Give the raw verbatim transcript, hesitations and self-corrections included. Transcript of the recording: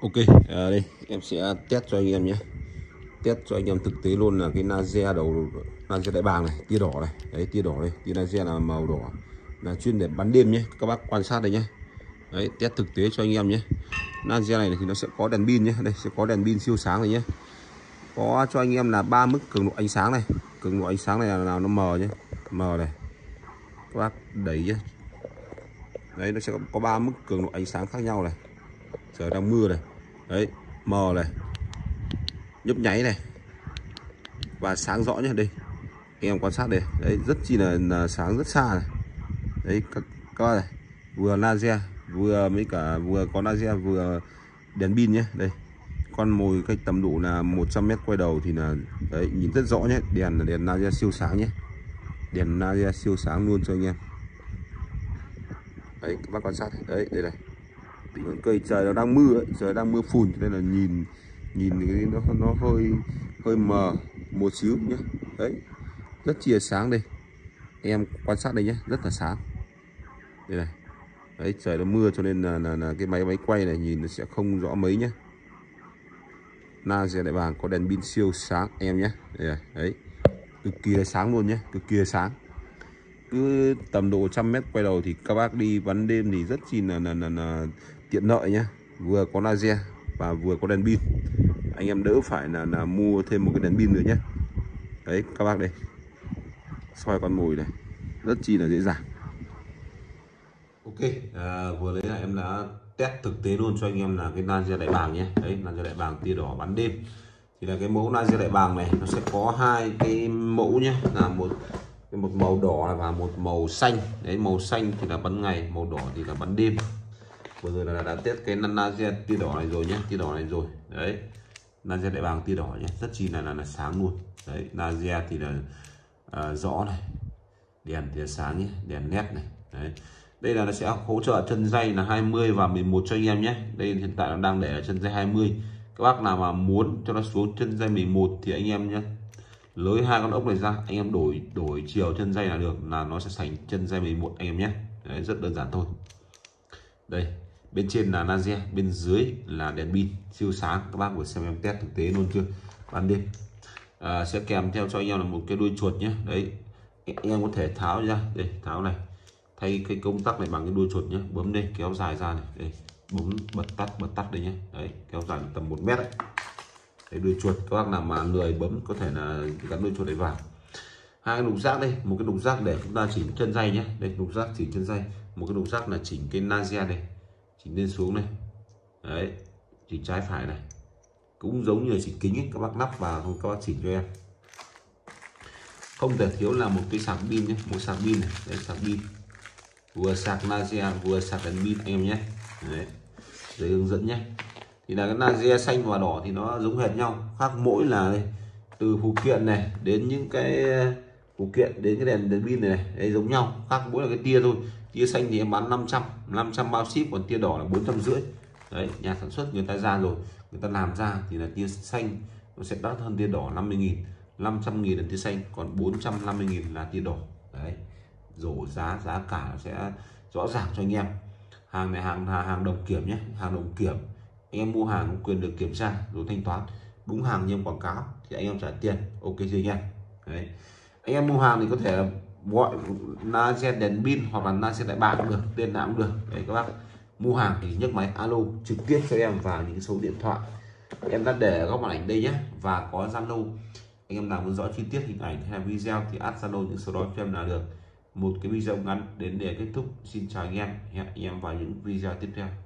Ok, à đây em sẽ test cho anh em nhé, test cho anh em thực tế luôn là cái laser đầu laser đại bàng này, tia đỏ này, đấy tia đỏ đây, tia laser là màu đỏ, là chuyên để bắn đêm nhé, các bác quan sát đây nhé, đấy test thực tế cho anh em nhé. Laser này thì nó sẽ có đèn pin nhé, đây sẽ có đèn pin siêu sáng này nhé, có cho anh em là ba mức cường độ ánh sáng này, cường độ ánh sáng này là nó mờ nhé, mờ này, các bác đẩy nhé, đấy nó sẽ có ba mức cường độ ánh sáng khác nhau này, trời đang mưa này, đấy mờ này, nhấp nháy này và sáng rõ nhé, đây anh em quan sát đây, đấy rất chi là, là sáng rất xa này, đấy các con này vừa laser vừa mấy cả vừa có laser vừa đèn pin nhé, đây con mồi cách tầm độ là một trăm mét quay đầu thì là đấy nhìn rất rõ nhé, đèn là đèn laser siêu sáng nhé, đèn laser siêu sáng luôn cho anh em, đấy các bác quan sát đấy, đây này cây trời nó đang mưa ấy, trời đang mưa phùn nên là nhìn nhìn cái nó nó hơi hơi mờ một xíu nhé, đấy rất chia sáng đây em quan sát đây nhé, rất là sáng đây này, đấy trời nó mưa cho nên là là, là cái máy máy quay này nhìn nó sẽ không rõ mấy nhé. Laser đại bàng có đèn pin siêu sáng em nhé, đấy, đấy cực kỳ là sáng luôn nhé, cực kỳ là sáng, cứ tầm độ trăm mét quay đầu thì các bác đi bắn đêm thì rất chi là là, là, là tiện lợi nhé, vừa có laser và vừa có đèn pin, anh em đỡ phải là là mua thêm một cái đèn pin nữa nhé. Đấy các bác đây soi con mồi này rất chi là dễ dàng. Ok, à, vừa đấy là em đã test thực tế luôn cho anh em là cái laser đại bàng nhé, đấy laser đại bàng tia đỏ bắn đêm thì là cái mẫu laser đại bàng này nó sẽ có hai cái mẫu nhé, là một một màu đỏ và một màu xanh, đấy màu xanh thì là bắn ngày, màu đỏ thì là bắn đêm. Vừa rồi là đã test cái laser tia đỏ này rồi nhé, tia đỏ này rồi đấy, laser đại bàng tia đỏ nhé, rất chi là là, là sáng luôn, đấy laser thì là à, rõ này, đèn thì là sáng nhé, đèn led này, đấy đây là nó sẽ hỗ trợ chân dây là hai mươi và mười một cho anh em nhé, đây hiện tại nó đang để ở chân dây hai mươi, các bác nào mà muốn cho nó xuống chân dây mười một thì anh em nhé, lưới hai con ốc này ra anh em đổi đổi chiều chân dây là được, là nó sẽ thành chân dây mười một anh em nhé, đấy, rất đơn giản thôi. Đây bên trên là laser, bên dưới là đèn pin siêu sáng, các bác vừa xem em test thực tế luôn chưa ban đêm, à, sẽ kèm theo cho anh em là một cái đuôi chuột nhé, đấy anh em có thể tháo ra đây, tháo này thay cái công tắc này bằng cái đuôi chuột nhé, bấm đây kéo dài ra này, đây bấm bật tắt bật tắt đây nhé, đấy kéo dài tầm một mét đấy. Đấy, đuôi chuột các bác nào mà lười bấm có thể là gắn đuôi chuột đấy vào. Hai cái lục giác đây, một cái lục giác để chúng ta chỉnh chân dây nhé, đây lục giác chỉnh chân dây, một cái lục giác là chỉnh cái laser này, chỉnh lên xuống này, đấy chỉnh trái phải này, cũng giống như là chỉnh kính ấy, các bác lắp vào không các bác chỉnh cho em. Không thể thiếu là một cái sạc pin nhé, một sạc pin này, đấy sạc pin, vừa sạc laser vừa sạc đèn pin anh em nhé, đấy để hướng dẫn nhé. Thì là cái laser xanh và đỏ thì nó giống hệt nhau, khác mỗi là đây, từ phụ kiện này đến những cái phụ kiện đến cái đèn đèn pin này, này đấy giống nhau, khác mỗi là cái tia thôi. Tia xanh thì em bán năm trăm bao ship, còn tia đỏ là bốn trăm rưỡi. Đấy nhà sản xuất người ta ra rồi, người ta làm ra thì là tia xanh nó sẽ đắt hơn tia đỏ năm mươi nghìn, năm trăm nghìn là tia xanh, còn bốn trăm năm mươi nghìn là tia đỏ. Đấy rổ giá giá cả nó sẽ rõ ràng cho anh em. Hàng này hàng hàng đồng kiểm nhé, hàng đồng kiểm anh em mua hàng quyền được kiểm tra rồi thanh toán, đúng hàng như em quảng cáo thì anh em trả tiền, ok chưa anh em? Đấy anh em mua hàng thì có thể gọi laser đèn pin hoặc là laser đại bàng cũng được, tên nào cũng được. Đấy các bác mua hàng thì nhấc máy alo trực tiếp cho em vào những số điện thoại em đã để ở góc màn ảnh đây nhé, và có Zalo, anh em nào muốn rõ chi tiết hình ảnh hay là video thì add Zalo những số đó cho em là được. Một cái video ngắn đến để kết thúc, xin chào anh em, hẹn anh em vào những video tiếp theo.